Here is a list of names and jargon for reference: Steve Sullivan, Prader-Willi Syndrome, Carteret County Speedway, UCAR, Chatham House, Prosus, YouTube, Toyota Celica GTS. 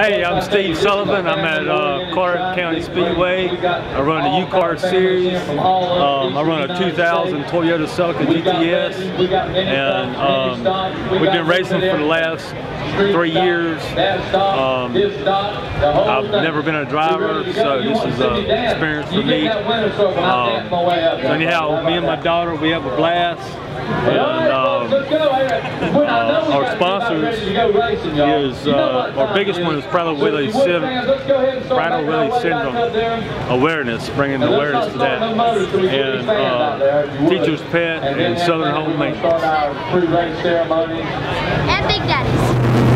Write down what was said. Hey, I'm Steve Sullivan. I'm at Carteret County Speedway. I run the UCAR series. I run a 2000 Toyota Celica GTS, and we've been racing for the last 3 years. I've never been a driver, so this is an experience for me. So anyhow, me and my daughter, we have a blast. And our sponsors is our biggest one is Prader-Willi Syndrome awareness, bringing awareness to that, and Teacher's Pet and Southern Home Maintenance. And Big Daddy's.